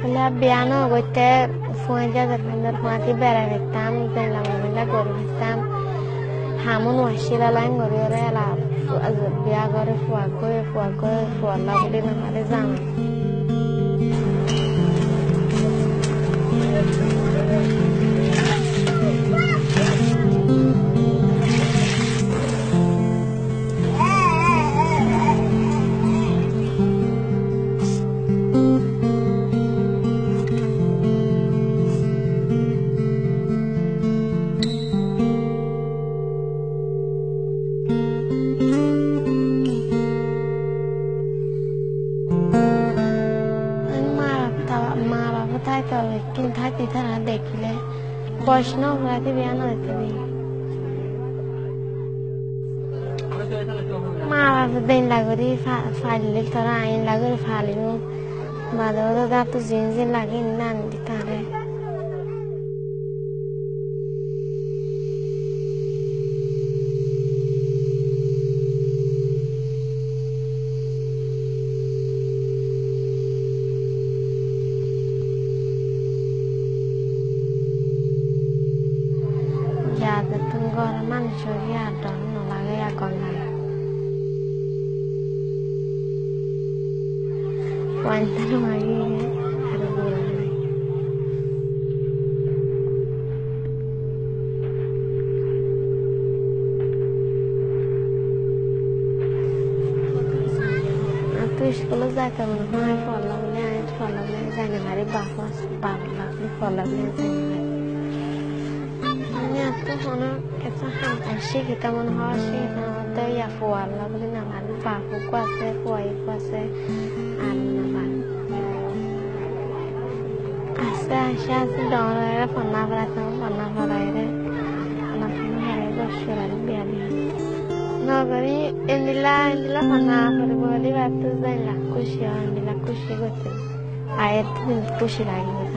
Quindi abbiamo queste foglie per formati per restam, per la mamma con restam. Hamun washila lango re la azbia gore fuaco fualla bolina marizama. No, la tibia no es tibia. Más bien la gorifa falle el torá en la gorifa le no. Maduro da tus jeans la guinan de tare. Kushi lagi.